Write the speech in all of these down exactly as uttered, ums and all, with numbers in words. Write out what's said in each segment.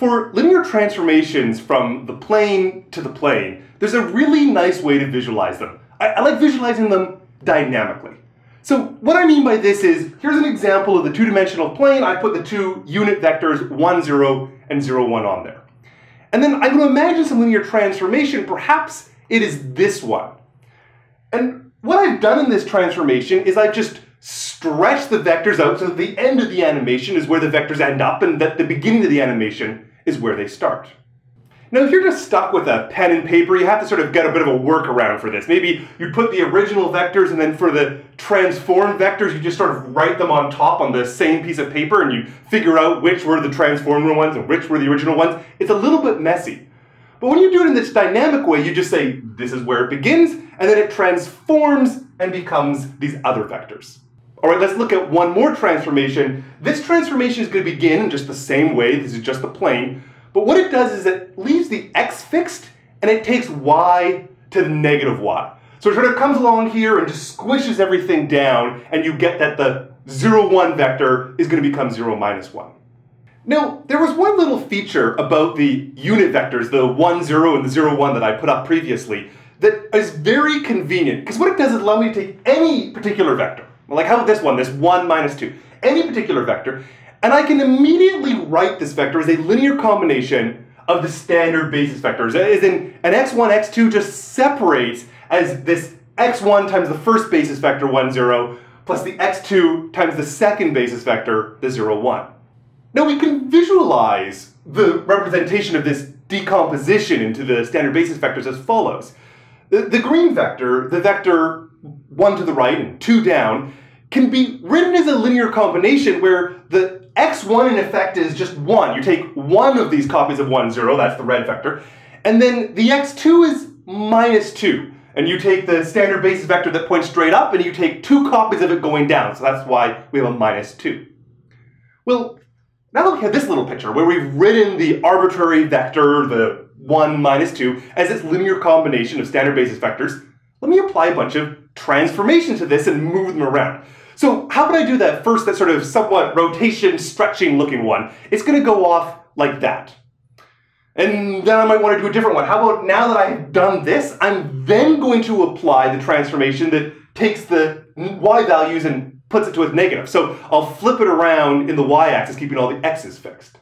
For linear transformations from the plane to the plane, there's a really nice way to visualize them. I, I like visualizing them dynamically. So what I mean by this is, here's an example of the two-dimensional plane. I put the two unit vectors one, zero, and zero, one on there. And then I'm going to imagine some linear transformation. Perhaps it is this one. And what I've done in this transformation is I just stretch the vectors out so that the end of the animation is where the vectors end up and that the beginning of the animation is where they start. Now, if you're just stuck with a pen and paper, you have to sort of get a bit of a workaround for this. Maybe you put the original vectors, and then for the transform vectors, you just sort of write them on top on the same piece of paper, and you figure out which were the transformer ones and which were the original ones. It's a little bit messy. But when you do it in this dynamic way, you just say, this is where it begins, and then it transforms and becomes these other vectors. All right, let's look at one more transformation. This transformation is going to begin in just the same way. This is just the plane. But what it does is it leaves the x fixed, and it takes y to the negative y. So it sort of comes along here and just squishes everything down, and you get that the zero, one vector is going to become zero, minus one. Now, there was one little feature about the unit vectors, the one, zero, and the zero, one that I put up previously, that is very convenient, because what it does is allow me to take any particular vector, like how about this one, this one, minus two, any particular vector, and I can immediately write this vector as a linear combination of the standard basis vectors. As in, an x one, x two just separates as this x one times the first basis vector, one, zero, plus the x two times the second basis vector, the zero, one. Now we can visualize the representation of this decomposition into the standard basis vectors as follows. The, the green vector, the vector one to the right and two down, can be written as a linear combination where the x one in effect is just one. You take one of these copies of one, zero, that's the red vector, and then the x two is minus two. And you take the standard basis vector that points straight up and you take two copies of it going down, so that's why we have a minus two. Well, now look at this little picture where we've written the arbitrary vector, the one, minus two, as its linear combination of standard basis vectors. Let me apply a bunch of transformations to this and move them around. So how would I do that first, that sort of somewhat rotation, stretching looking one? It's going to go off like that. And then I might want to do a different one. How about now that I've done this, I'm then going to apply the transformation that takes the y values and puts it to its negative. So I'll flip it around in the y-axis, keeping all the x's fixed.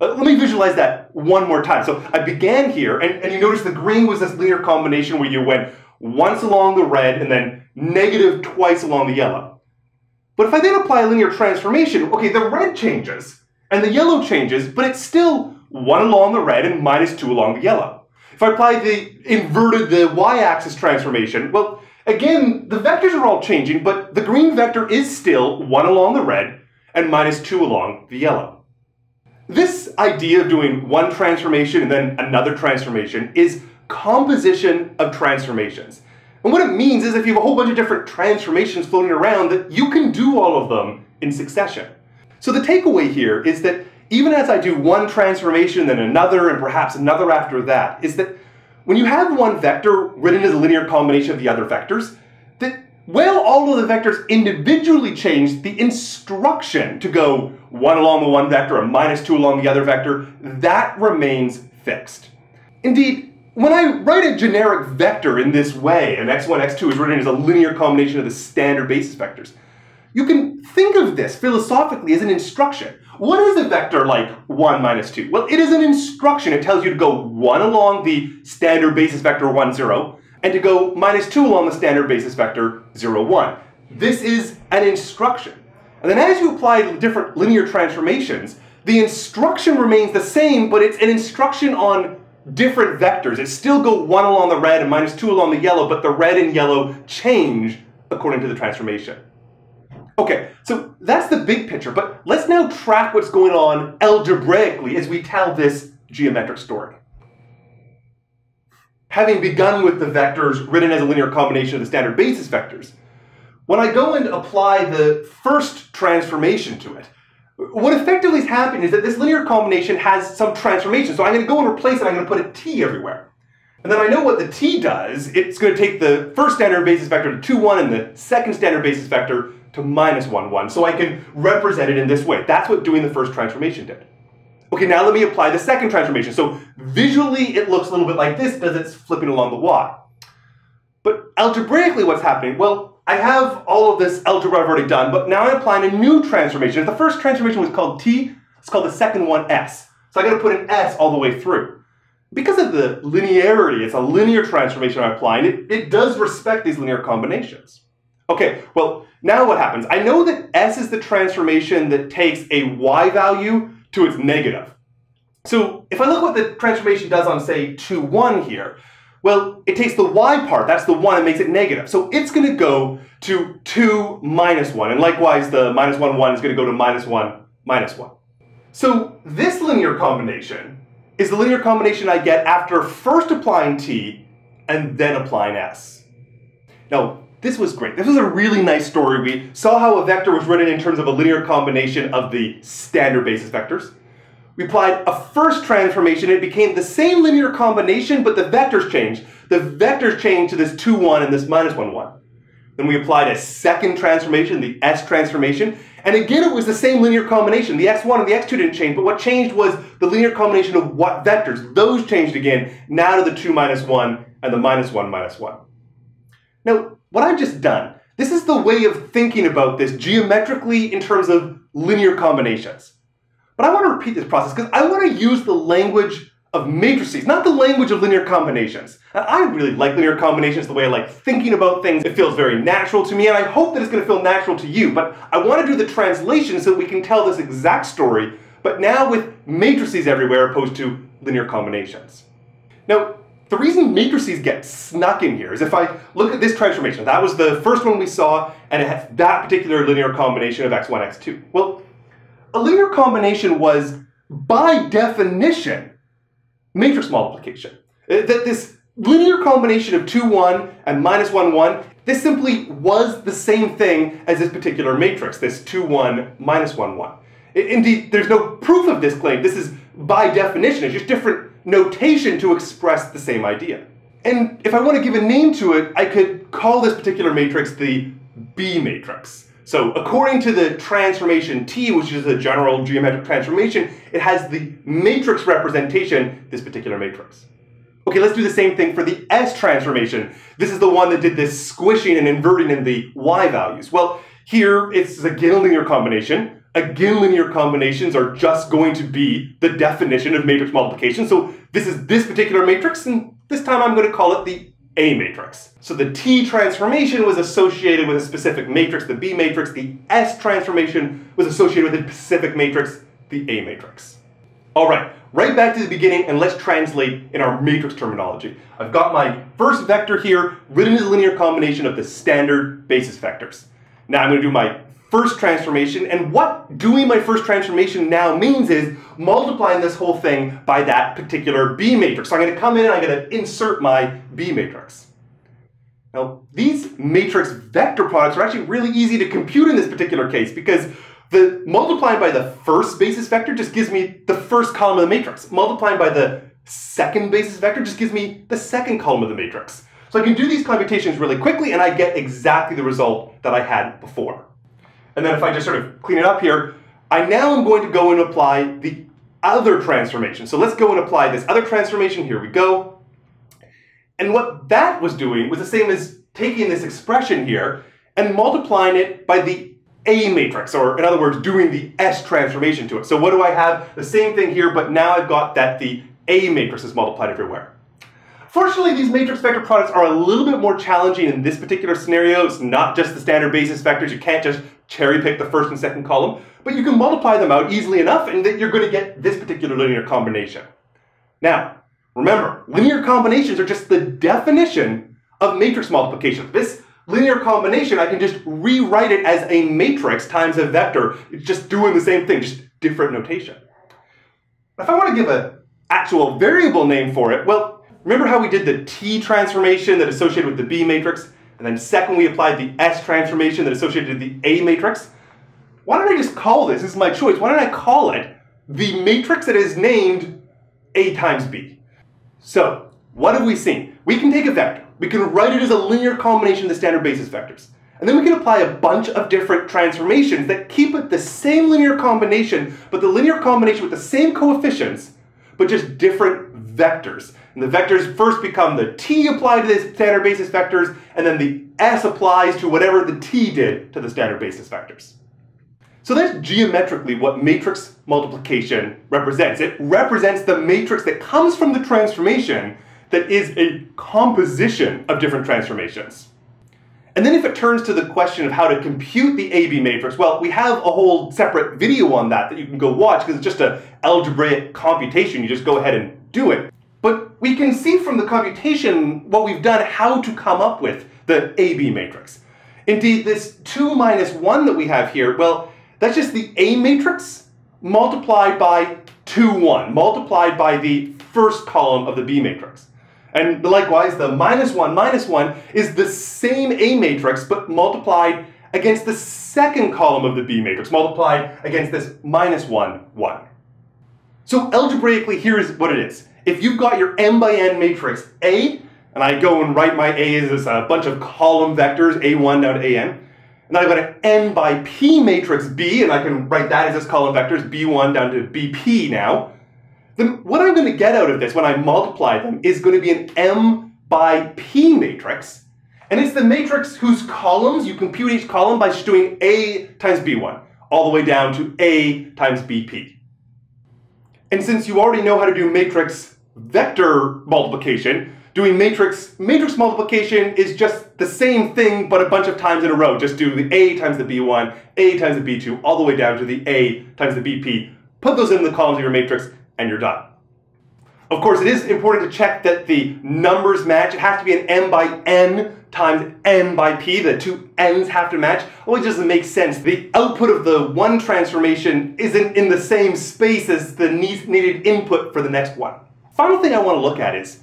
Let me visualize that one more time. So I began here, and, and you notice the green was this linear combination where you went once along the red and then negative twice along the yellow. But if I then apply a linear transformation, okay, the red changes and the yellow changes, but it's still one along the red and minus two along the yellow. If I apply the inverted the y-axis transformation, well, again, the vectors are all changing, but the green vector is still one along the red and minus two along the yellow. This idea of doing one transformation and then another transformation is composition of transformations. And what it means is if you have a whole bunch of different transformations floating around, that you can do all of them in succession. So the takeaway here is that even as I do one transformation, then another, and perhaps another after that, is that when you have one vector written as a linear combination of the other vectors, that while all of the vectors individually change, the instruction to go one along the one vector and minus two along the other vector, that remains fixed. Indeed, when I write a generic vector in this way, and x one, x two is written as a linear combination of the standard basis vectors, you can think of this philosophically as an instruction. What is a vector like one, minus two? Well, it is an instruction. It tells you to go one along the standard basis vector one, zero, and to go minus two along the standard basis vector zero, one. This is an instruction. And then as you apply different linear transformations, the instruction remains the same, but it's an instruction on different vectors. It still go one along the red and minus two along the yellow, but the red and yellow change according to the transformation. Okay, so that's the big picture, but let's now track what's going on algebraically as we tell this geometric story. Having begun with the vectors written as a linear combination of the standard basis vectors, when I go and apply the first transformation to it, what effectively is happening is that this linear combination has some transformation. So I'm going to go and replace it. I'm going to put a t everywhere. And then I know what the t does. It's going to take the first standard basis vector to two, one, and the second standard basis vector to minus one, one. So I can represent it in this way. That's what doing the first transformation did. Okay, now let me apply the second transformation. So visually, it looks a little bit like this because it's flipping along the y. But algebraically, what's happening? Well, I have all of this algebra I've already done, but now I'm applying a new transformation. If the first transformation was called t, let's call the second one s. So I got to put an s all the way through. Because of the linearity, it's a linear transformation I'm applying, it, it does respect these linear combinations. Okay, well, now what happens? I know that s is the transformation that takes a y value to its negative. So if I look what the transformation does on, say, two, one here, well, it takes the y part, that's the one, and makes it negative. So it's going to go to two minus one, and likewise the minus one, one is going to go to minus one, minus one. So this linear combination is the linear combination I get after first applying t and then applying s. Now, this was great. This was a really nice story. We saw how a vector was written in terms of a linear combination of the standard basis vectors. We applied a first transformation. It became the same linear combination, but the vectors changed. The vectors changed to this two, one and this minus one, one. Then we applied a second transformation, the S transformation. And again, it was the same linear combination. The x one and the x two didn't change, but what changed was the linear combination of what vectors. Those changed again, now to the two minus one and the minus one, minus one. Now, what I've just done, this is the way of thinking about this geometrically in terms of linear combinations. But I want to repeat this process because I want to use the language of matrices, not the language of linear combinations. And I really like linear combinations, the way I like thinking about things. It feels very natural to me, and I hope that it's going to feel natural to you. But I want to do the translation so that we can tell this exact story, but now with matrices everywhere opposed to linear combinations. Now, the reason matrices get snuck in here is if I look at this transformation, that was the first one we saw, and it has that particular linear combination of x one, x two. Well, a linear combination was, by definition, matrix multiplication. That this linear combination of two, one and minus one, one, this simply was the same thing as this particular matrix, this two, one, minus one, one. Indeed, there's no proof of this claim. This is, by definition, it's just different notation to express the same idea. And if I want to give a name to it, I could call this particular matrix the B matrix. So according to the transformation T, which is a general geometric transformation, it has the matrix representation, this particular matrix. Okay, let's do the same thing for the S transformation. This is the one that did this squishing and inverting in the Y values. Well, here it's again a linear combination. Again, linear combinations are just going to be the definition of matrix multiplication. So this is this particular matrix, and this time I'm going to call it the A matrix. So the T transformation was associated with a specific matrix, the B matrix. The S transformation was associated with a specific matrix, the A matrix. All right, right back to the beginning, and let's translate in our matrix terminology. I've got my first vector here written as a linear combination of the standard basis vectors. Now I'm going to do my first transformation, and what doing my first transformation now means is multiplying this whole thing by that particular B matrix. So I'm going to come in and I'm going to insert my B matrix. Now, these matrix vector products are actually really easy to compute in this particular case because the multiplying by the first basis vector just gives me the first column of the matrix. Multiplying by the second basis vector just gives me the second column of the matrix. So I can do these computations really quickly and I get exactly the result that I had before. And then if I just sort of clean it up here, I now am going to go and apply the other transformation. So let's go and apply this other transformation. Here we go. And what that was doing was the same as taking this expression here and multiplying it by the A matrix, or in other words, doing the S transformation to it. So what do I have? The same thing here, but now I've got that the A matrix is multiplied everywhere. Fortunately, these matrix vector products are a little bit more challenging in this particular scenario. It's not just the standard basis vectors. You can't just cherry pick the first and second column, but you can multiply them out easily enough and that you're going to get this particular linear combination. Now, remember, linear combinations are just the definition of matrix multiplication. This linear combination, I can just rewrite it as a matrix times a vector. It's just doing the same thing, just different notation. If I want to give an actual variable name for it, well, remember how we did the T transformation that associated with the B matrix? And then second, we applied the S transformation that associated with the A matrix. Why don't I just call this, this is my choice, why don't I call it the matrix that is named A times B? So, what have we seen? We can take a vector, we can write it as a linear combination of the standard basis vectors. And then we can apply a bunch of different transformations that keep it the same linear combination, but the linear combination with the same coefficients, but just different vectors. And the vectors first become the t applied to the standard basis vectors, and then the s applies to whatever the t did to the standard basis vectors. So that's geometrically what matrix multiplication represents. It represents the matrix that comes from the transformation that is a composition of different transformations. And then if it turns to the question of how to compute the A B matrix, well, we have a whole separate video on that that you can go watch, because it's just an algebraic computation. You just go ahead and do it. But we can see from the computation what we've done, how to come up with the A B matrix. Indeed, this two minus one that we have here, well, that's just the A matrix multiplied by two, one, multiplied by the first column of the B matrix. And likewise, the minus one, minus one is the same A matrix, but multiplied against the second column of the B matrix, multiplied against this minus one, one. So algebraically, here is what it is. If you've got your m by n matrix A, and I go and write my A's as a bunch of column vectors, A one down to A n, and I've got an n by p matrix B, and I can write that as its column vectors, B one down to B p now, then what I'm going to get out of this when I multiply them is going to be an m by p matrix, and it's the matrix whose columns, you compute each column by just doing A times B one, all the way down to A times B p. And since you already know how to do matrix vector multiplication, doing matrix matrix multiplication is just the same thing, but a bunch of times in a row. Just do the A times the B one, A times the B two, all the way down to the A times the B p. Put those in the columns of your matrix, and you're done. Of course, it is important to check that the numbers match. It has to be an m by n times n by p. The two n's have to match. Well, it doesn't make sense. The output of the one transformation isn't in the same space as the needed input for the next one. Final thing I want to look at is,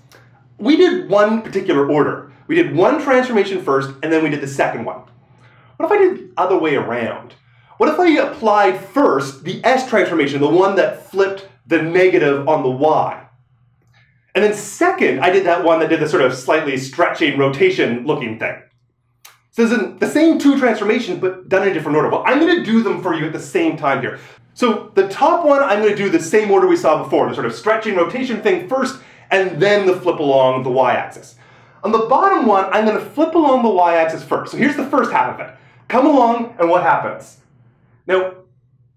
we did one particular order. We did one transformation first, and then we did the second one. What if I did the other way around? What if I applied first the S transformation, the one that flipped the negative on the y? And then second, I did that one that did the sort of slightly stretching, rotation looking thing. So it's the same two transformations, but done in a different order. Well, I'm going to do them for you at the same time here. So the top one, I'm going to do the same order we saw before, the sort of stretching, rotation thing first, and then the flip along the y-axis. On the bottom one, I'm going to flip along the y-axis first. So here's the first half of it. Come along, and what happens? Now,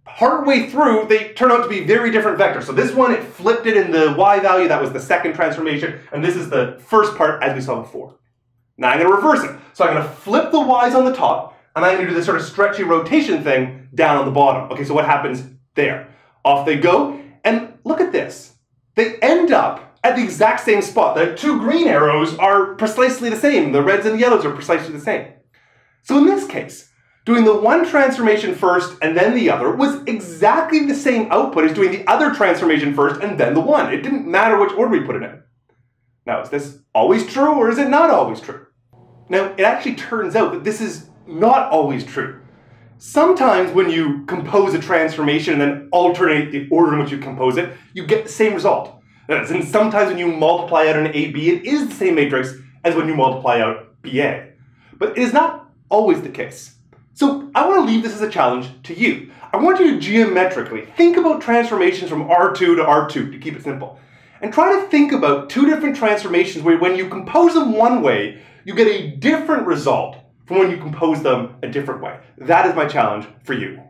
partway through, they turn out to be very different vectors. So this one, it flipped it in the y value. That was the second transformation. And this is the first part, as we saw before. Now I'm going to reverse it. So I'm going to flip the y's on the top, and I'm going to do this sort of stretchy rotation thing down on the bottom. Okay, so what happens there? Off they go, and look at this. They end up at the exact same spot. The two green arrows are precisely the same. The reds and the yellows are precisely the same. So in this case, doing the one transformation first and then the other was exactly the same output as doing the other transformation first and then the one. It didn't matter which order we put it in. Now, is this always true, or is it not always true? Now, it actually turns out that this is not always true. Sometimes when you compose a transformation and then alternate the order in which you compose it, you get the same result. And sometimes when you multiply out an A B, it is the same matrix as when you multiply out B A. But it is not always the case. So I want to leave this as a challenge to you. I want you to geometrically think about transformations from R two to R two, to keep it simple. And try to think about two different transformations where when you compose them one way, you get a different result from when you compose them a different way. That is my challenge for you.